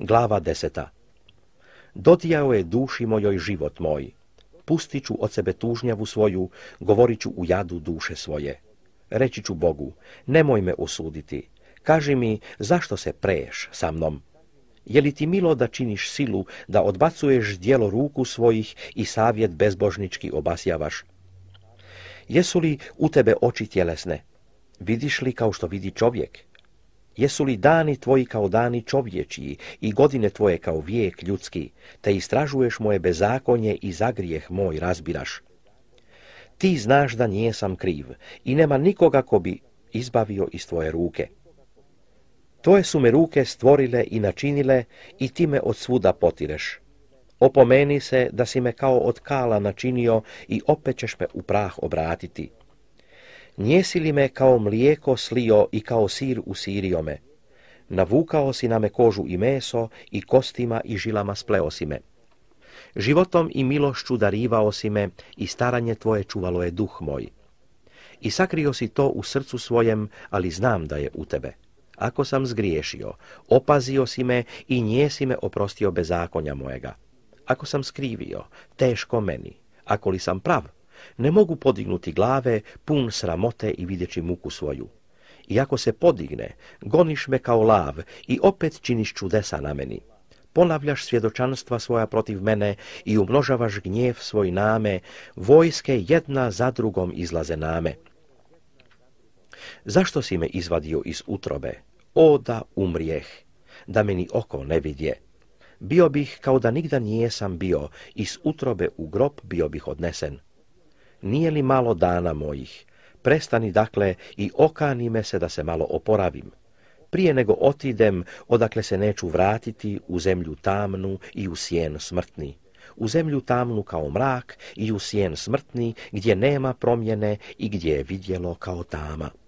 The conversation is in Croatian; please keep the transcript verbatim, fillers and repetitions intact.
Glava deseta. Dotijao je duši mojoj život moj. Pustit ću od sebe tužnjavu svoju, govorit ću u jadu duše svoje. Reći ću Bogu, nemoj me osuditi. Kaži mi, zašto se preješ sa mnom? Je li ti milo da činiš silu, da odbacuješ djelo ruku svojih i savjet bezbožnički obasjavaš? Jesu li u tebe oči tjelesne? Vidiš li kao što vidi čovjek? Jesu li dani tvoji kao dani čovječiji i godine tvoje kao vijek ljudski, te istražuješ moje bezakonje i zagrijeh moj razbiraš? Ti znaš da nijesam kriv i nema nikoga ko bi izbavio iz tvoje ruke. Tvoje su me ruke stvorile i načinile i ti me od svuda potireš. Opomeni se da si me kao od kala načinio i opet ćeš me u prah obratiti. Njesi li me kao mlijeko slio i kao sir usirio me? Navukao si na me kožu i meso i kostima i žilama spleo si me. Životom i milošću darivao si me i staranje tvoje čuvalo je duh moj. I sakrio si to u srcu svojem, ali znam da je u tebe. Ako sam zgriješio, opazio si me i njesi me oprostio bezakonja mojega. Ako sam skrivio, teško meni, ako li sam prav, ne mogu podignuti glave, pun sramote i videći muku svoju. I ako se podigne, goniš me kao lav i opet činiš čudesa na meni. Ponavljaš svjedočanstva svoja protiv mene i umnožavaš gnjev svoj name, vojske jedna za drugom izlaze name. Zašto si me izvadio iz utrobe? O, da umrijeh, da meni oko ne vidje. Bio bih kao da nigda nijesam bio, iz utrobe u grob bio bih odnesen. Nije li malo dana mojih? Prestani dakle i okani me se da se malo oporavim. Prije nego otidem, odakle se neću vratiti u zemlju tamnu i u sjen smrtni. U zemlju tamnu kao mrak i u sjen smrtni, gdje nema promjene i gdje je vidjelo kao tama.